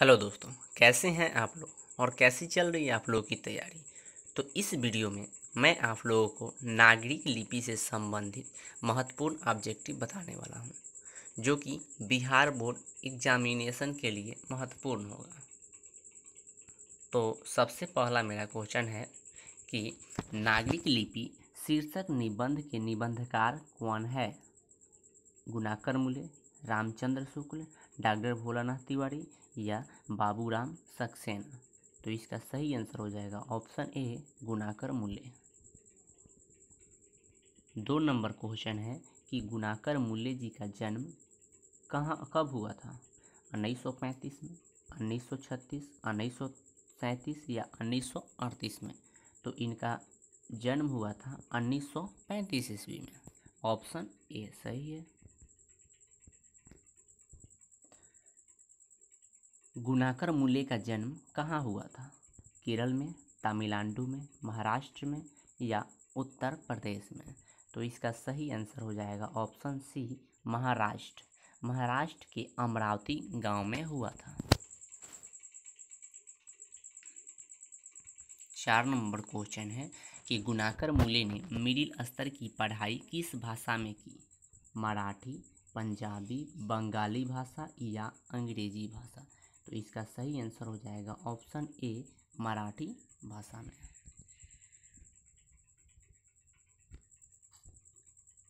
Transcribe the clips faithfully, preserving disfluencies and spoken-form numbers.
Hello दोस्तों, कैसे हैं आप लोग और कैसी चल रही है आप लोगों की तैयारी। तो इस वीडियो में मैं आप लोगों को नागरी लिपि से संबंधित महत्वपूर्ण ऑब्जेक्टिव बताने वाला हूं, जो कि बिहार बोर्ड एग्जामिनेशन के लिए महत्वपूर्ण होगा। तो सबसे पहला मेरा क्वेश्चन है कि नागरिक लिपि शीर्षक निबंध के निबंधकार कौन है? गुणाकर मुले, रामचंद्र शुक्ल, डॉक्टर भोलानाथ तिवारी या बाबूराम सक्सेना। तो इसका सही आंसर हो जाएगा ऑप्शन ए, गुणाकर मुले। दो नंबर क्वेश्चन है कि गुणाकर मुले जी का जन्म कहाँ कब हुआ था? उन्नीस सौ पैंतीस में, उन्नीस सौ छत्तीस, उन्नीस सौ सैंतीस या उन्नीस सौ अड़तीस में। तो इनका जन्म हुआ था उन्नीस सौ पैंतीस ईस्वी में। ऑप्शन ए सही है। गुणाकर मुले का जन्म कहाँ हुआ था? केरल में, तमिलनाडु में, महाराष्ट्र में या उत्तर प्रदेश में। तो इसका सही आंसर हो जाएगा ऑप्शन सी, महाराष्ट्र। महाराष्ट्र के अमरावती गांव में हुआ था। चार नंबर क्वेश्चन है कि गुणाकर मुले ने मिडिल स्तर की पढ़ाई किस भाषा में की? मराठी, पंजाबी, बंगाली भाषा या अंग्रेजी भाषा। तो इसका सही आंसर हो जाएगा ऑप्शन ए, मराठी भाषा में।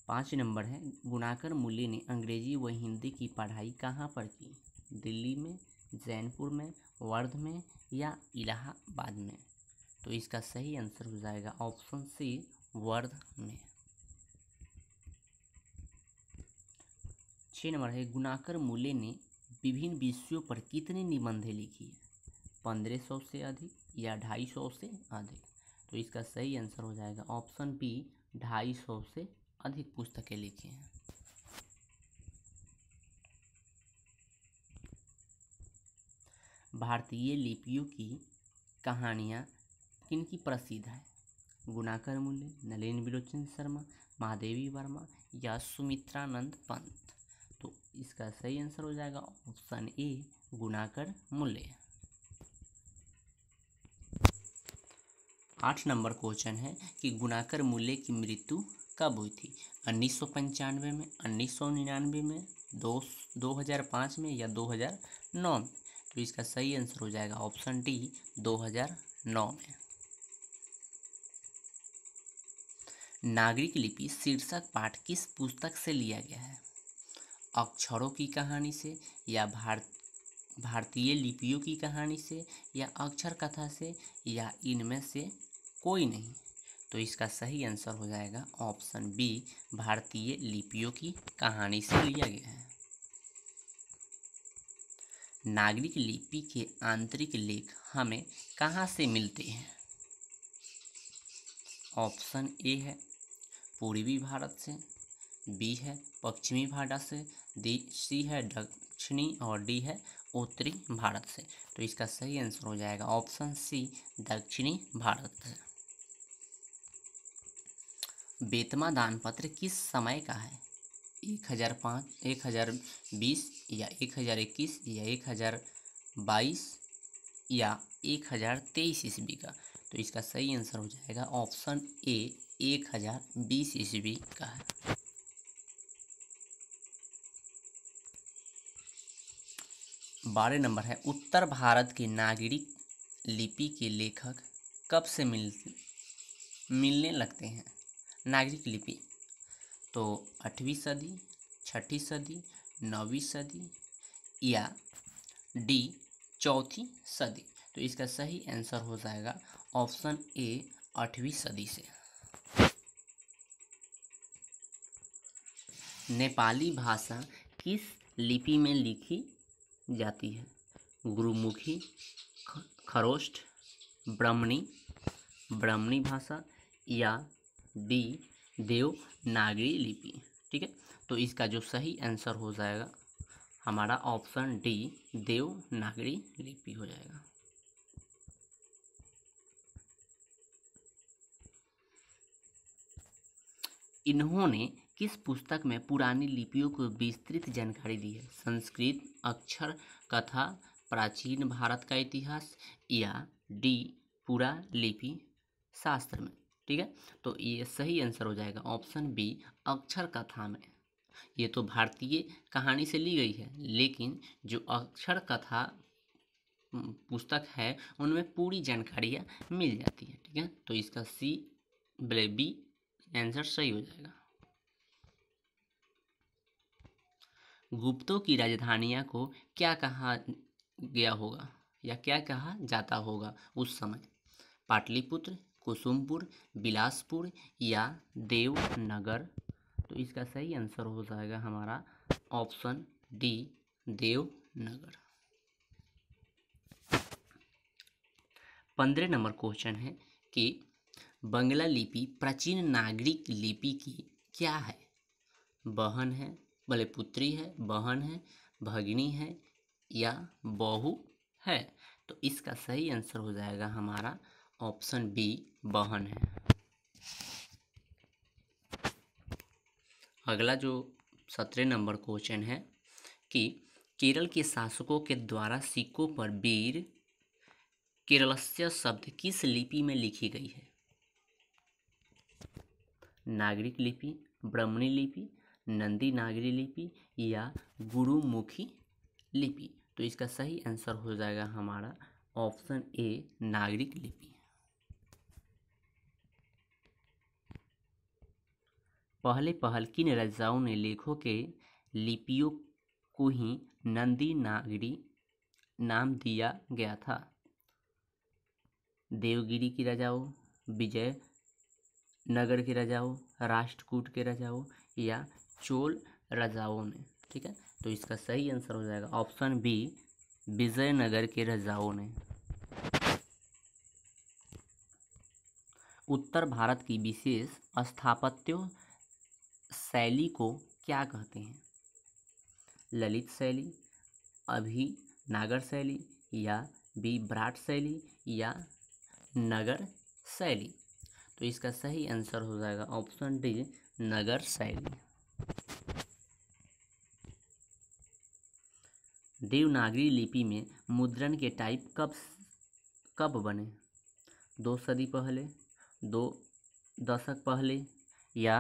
पाँच नंबर है, गुणाकर मुले ने अंग्रेजी व हिंदी की पढ़ाई कहाँ पर की? दिल्ली में, जैनपुर में, वर्धा में या इलाहाबाद में। तो इसका सही आंसर हो जाएगा ऑप्शन सी, वर्धा में। छः नंबर है, गुणाकर मुले ने विभिन्न विषयों पर कितने निबंधें लिखी है? पंद्रह सौ से अधिक या ढाई सौ से अधिक। तो इसका सही आंसर हो जाएगा ऑप्शन बी, ढाई सौ से अधिक पुस्तकें लिखी हैं। भारतीय लिपियों की कहानियाँ किनकी प्रसिद्ध है? गुणाकर मुले, नलिन विरोचन शर्मा, महादेवी वर्मा या सुमित्रानंद पंत। तो इसका सही आंसर हो जाएगा ऑप्शन ए, गुणाकर मुले। आठ नंबर क्वेश्चन है कि गुणाकर मुले की मृत्यु कब हुई थी? उन्नीस सौ पंचानवे में, उन्नीस सौ निन्यानवे में, दो दो हज़ार पाँच में या दो हज़ार नौ में। तो इसका सही आंसर हो जाएगा ऑप्शन डी, दो हज़ार नौ में। नागरिक लिपि शीर्षक पाठ किस पुस्तक से लिया गया है? अक्षरों की कहानी से या भारत भारतीय लिपियों की कहानी से या अक्षर कथा से या इनमें से कोई नहीं। तो इसका सही आंसर हो जाएगा ऑप्शन बी, भारतीय लिपियों की कहानी से लिया गया है। नागरिक लिपि के आंतरिक लेख हमें कहाँ से मिलते हैं? ऑप्शन ए है पूर्वी भारत से, बी है पश्चिमी भारत से, डी सी है दक्षिणी और डी है उत्तरी भारत से। तो इसका सही आंसर हो जाएगा ऑप्शन सी, दक्षिणी भारत से। बेतमा दानपत्र किस समय का है? एक हज़ार पाँच, एक हज़ार बीस या एक हज़ार इक्कीस या एक हज़ार बाईस या एक हज़ार तेईस ईस्वी का। तो इसका सही आंसर हो जाएगा ऑप्शन ए, एक हज़ार बीस ईस्वी का है। बारह नंबर है, उत्तर भारत के नागरिक लिपि के लेखक कब से मिल मिलने लगते हैं? नागरिक लिपि तो आठवीं सदी, छठी सदी, नौवीं सदी या डी चौथी सदी। तो इसका सही आंसर हो जाएगा ऑप्शन ए, आठवीं सदी से। नेपाली भाषा किस लिपि में लिखी जाती है? गुरुमुखी, खरोष्ठ, ब्राह्मणी, ब्राह्मणी भाषा या डी देवनागरी लिपि। ठीक है, तो इसका जो सही आंसर हो जाएगा हमारा ऑप्शन डी, देवनागरी लिपि हो जाएगा। इन्होंने किस पुस्तक में पुरानी लिपियों को विस्तृत जानकारी दी है? संस्कृत, अक्षर कथा, प्राचीन भारत का इतिहास या डी पूरा लिपि शास्त्र में। ठीक है, तो ये सही आंसर हो जाएगा ऑप्शन बी अक्षर कथा में। ये तो भारतीय कहानी से ली गई है, लेकिन जो अक्षर कथा पुस्तक है उनमें पूरी जानकारियाँ मिल जाती है। ठीक है, तो इसका सी बले बी आंसर सही हो जाएगा। गुप्तों की राजधानियाँ को क्या कहा गया होगा या क्या कहा जाता होगा उस समय? पाटलिपुत्र, कुसुमपुर, बिलासपुर या देवनगर। तो इसका सही आंसर हो जाएगा हमारा ऑप्शन डी देवनगर। पंद्रह नंबर क्वेश्चन है कि बंगला लिपि प्राचीन नागरिक लिपि की क्या है? बहन है, भले पुत्री है, बहन है, भगिनी है या बहू है। तो इसका सही आंसर हो जाएगा हमारा ऑप्शन बी बहन है। अगला जो सत्रह नंबर क्वेश्चन है कि केरल के शासकों के द्वारा सिक्कों पर वीर केरलस्य शब्द किस लिपि में लिखी गई है? नागरिक लिपि, ब्राह्मणी लिपि, नंदी नागरी लिपि या गुरुमुखी लिपि। तो इसका सही आंसर हो जाएगा हमारा ऑप्शन ए नागरिक लिपि। पहले पहल किन राजाओं ने लेखों के लिपियों को ही नंदी नागरी नाम दिया गया था? देवगिरी के राजाओं, विजय नगर के राजाओं, राष्ट्रकूट के राजाओं या चोल राजाओं ने। ठीक है, तो इसका सही आंसर हो जाएगा ऑप्शन बी विजयनगर के राजाओं ने। उत्तर भारत की विशेष स्थापत्य शैली को क्या कहते हैं? ललित शैली, अभी नागर शैली या विभ्राट शैली या नगर शैली। तो इसका सही आंसर हो जाएगा ऑप्शन डी नगर शैली। देवनागरी लिपि में मुद्रण के टाइप कब कब बने? दो सदी पहले, दो दशक पहले या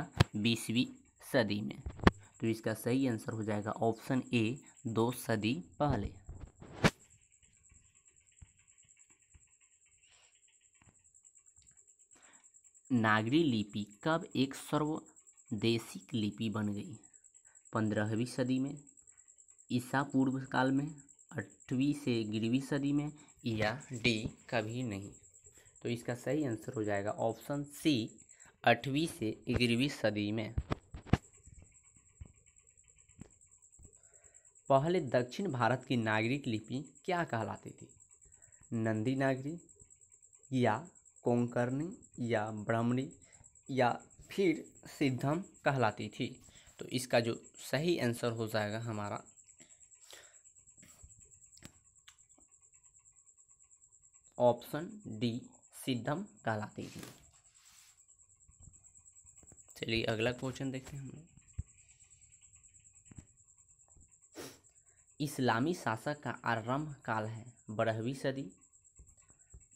बीसवीं सदी में। तो इसका सही आंसर हो जाएगा ऑप्शन ए दो सदी पहले। नागरी लिपि कब एक सर्वदेशिक लिपि बन गई? पंद्रहवीं सदी में, ईसा पूर्व काल में, आठवीं से ग्यारहवीं सदी में या डी कभी नहीं। तो इसका सही आंसर हो जाएगा ऑप्शन सी आठवीं से ग्यारहवीं सदी में। पहले दक्षिण भारत की नागरिक लिपि क्या कहलाती थी? नंदी नागरी या कोंकणी या ब्राह्मणी या फिर सिद्धम कहलाती थी। तो इसका जो सही आंसर हो जाएगा हमारा ऑप्शन डी सिद्धम कहलाती है। चलिए अगला क्वेश्चन देखते हैं हम लोग। इस्लामी शासक का आरंभ काल है बारहवीं सदी,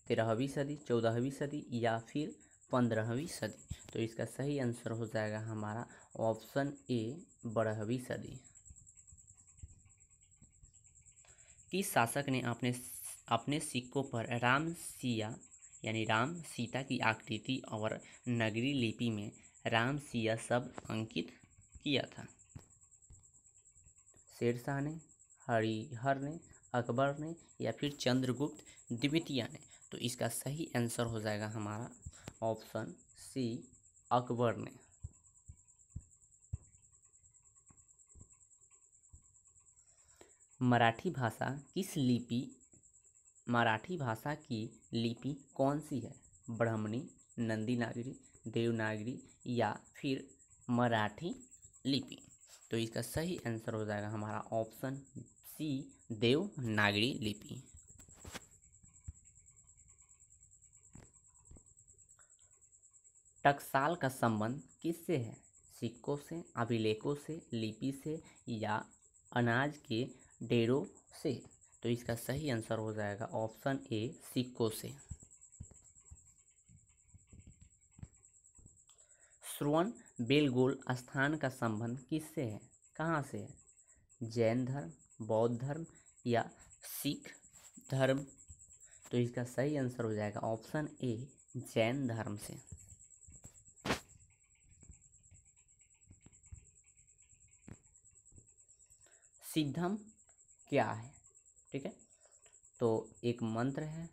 तेरहवीं सदी, चौदहवीं सदी या फिर पंद्रहवीं सदी। तो इसका सही आंसर हो जाएगा हमारा ऑप्शन ए बारहवीं सदी। किस शासक ने अपने अपने सिक्कों पर राम सिया यानी राम सीता की आकृति और नगरी लिपि में राम सिया शब्द अंकित किया था? शेरशाह ने, हरिहर ने, अकबर ने या फिर चंद्रगुप्त द्वितीय ने। तो इसका सही आंसर हो जाएगा हमारा ऑप्शन सी अकबर ने। मराठी भाषा किस लिपि मराठी भाषा की लिपि कौन सी है? ब्राह्मणी, नंदी नागरी, देवनागरी या फिर मराठी लिपि। तो इसका सही आंसर हो जाएगा हमारा ऑप्शन सी देवनागरी लिपि। टकसाल का संबंध किससे है? सिक्कों से, अभिलेखों से, लिपि से या अनाज के ढेरों से। तो इसका सही आंसर हो जाएगा ऑप्शन ए सिक्कों से। श्रवण बेलगोल स्थान का संबंध किससे है, कहाँ से है, जैन धर्म, बौद्ध धर्म या सिख धर्म? तो इसका सही आंसर हो जाएगा ऑप्शन ए जैन धर्म से। सिद्धम क्या है, ठीक है, तो एक मंत्र है,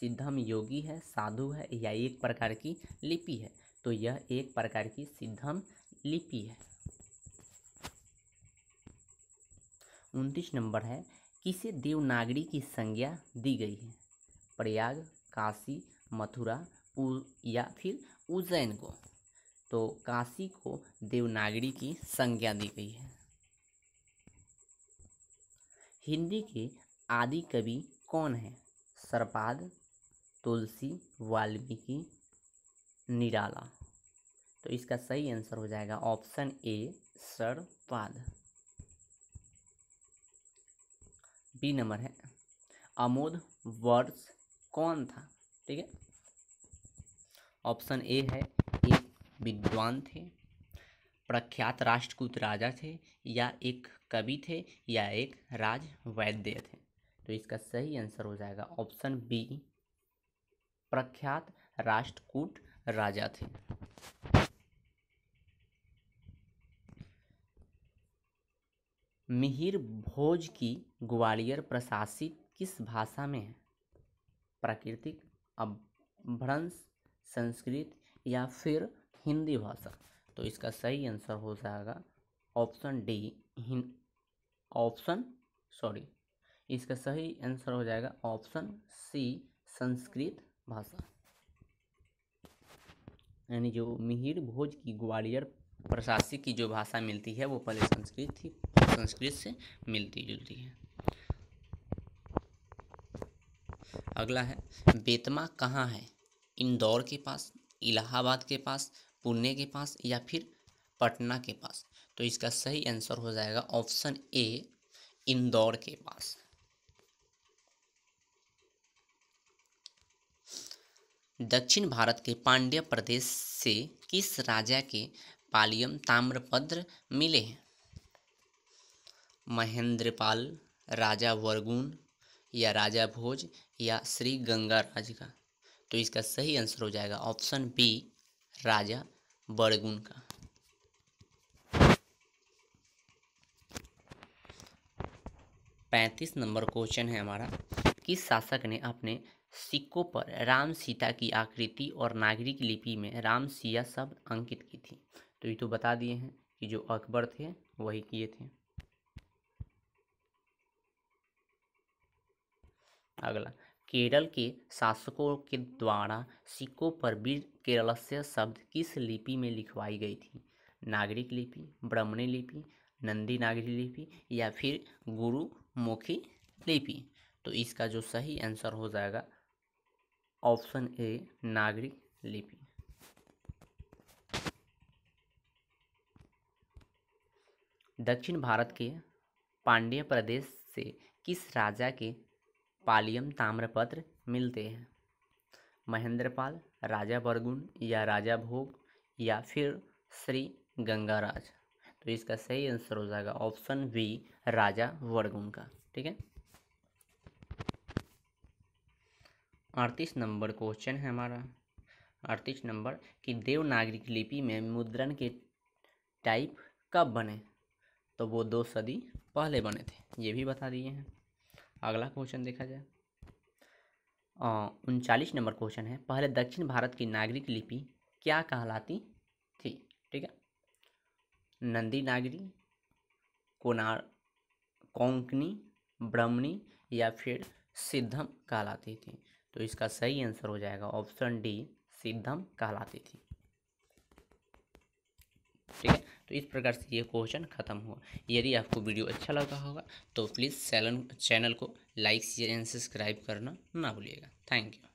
सिद्धम योगी है, साधु है या एक प्रकार की लिपि है, तो यह एक प्रकार की सिद्धम लिपि है। उनतीस नंबर है, किसे देवनागरी की संज्ञा दी गई है, प्रयाग, काशी, मथुरा या फिर उज्जैन को? तो काशी को देवनागरी की संज्ञा दी गई है। हिंदी के आदि कवि कौन है, सर्पाद, तुलसी, वाल्मीकि, निराला? तो इसका सही आंसर हो जाएगा ऑप्शन ए सर्पाद। बी नंबर है, अमोघवर्ष कौन था, ठीक है, ऑप्शन ए है एक विद्वान थे, प्रख्यात राष्ट्रकूट राजा थे या एक कवि थे या एक राजवैद्य थे? तो इसका सही आंसर हो जाएगा ऑप्शन बी प्रख्यात राष्ट्रकूट राजा थे। मिहिर भोज की ग्वालियर प्रशासित किस भाषा में है, प्राकृतिक, अपभ्रंश, संस्कृत या फिर हिंदी भाषा? तो इसका सही आंसर हो जाएगा option D Hind option sorry इसका सही आंसर हो जाएगा ऑप्शन सी संस्कृत भाषा। यानी जो मिहिर भोज की ग्वालियर प्रशासित की जो भाषा मिलती है वो पहले संस्कृत थी, संस्कृत से मिलती जुलती है। अगला है, बेतमा कहाँ है, इंदौर के पास, इलाहाबाद के पास, पुणे के पास या फिर पटना के पास? तो इसका सही आंसर हो जाएगा ऑप्शन ए इंदौर के पास। दक्षिण भारत के पांड्य प्रदेश से किस राजा के पालियम ताम्रपत्र मिले हैं, महेंद्रपाल, राजा वर्गुण या राजा भोज या श्री गंगा राज का? तो इसका सही आंसर हो जाएगा ऑप्शन बी राजा वर्गुण का। पैंतीस नंबर क्वेश्चन है हमारा, किस शासक ने अपने सिक्कों पर राम सीता की आकृति और नागरिक लिपि में राम सिया शब्द अंकित की थी? तो ये तो बता दिए हैं कि जो अकबर थे वही किए थे। अगला, केरल के शासकों के द्वारा सिक्कों पर वीर केरलस्य शब्द किस लिपि में लिखवाई गई थी, नागरिक लिपि, ब्राह्मणी लिपि, नंदी नागरी लिपि या फिर गुरुमुखी लिपि? तो इसका जो सही आंसर हो जाएगा ऑप्शन ए नागरिक लिपि। दक्षिण भारत के पांड्य प्रदेश से किस राजा के पालियम ताम्रपत्र मिलते हैं, महेंद्रपाल, राजा वर्गुण या राजा भोग या फिर श्री गंगाराज? तो इसका सही आंसर हो जाएगा ऑप्शन बी राजा वर्गुण का, ठीक है। अड़तीस नंबर क्वेश्चन है हमारा, अड़तीस नंबर कि देवनागरी लिपि में मुद्रण के टाइप कब बने? तो वो दो सदी पहले बने थे, ये भी बता दिए हैं। अगला क्वेश्चन देखा जाए, उनचालीस नंबर क्वेश्चन है, पहले दक्षिण भारत की नागरिक लिपि क्या कहलाती थी, ठीक है, नंदी नागरी, कोनार, कोंकणी, ब्राह्मणी या फिर सिद्धम कहलाती थी? तो इसका सही आंसर हो जाएगा ऑप्शन डी सिद्धम कहलाती थी, ठीक है। तो इस प्रकार से ये क्वेश्चन खत्म हुआ। यदि आपको वीडियो अच्छा लगा होगा तो प्लीज़ चैनल को लाइक, शेयर एंड सब्सक्राइब करना ना भूलिएगा। Thank you.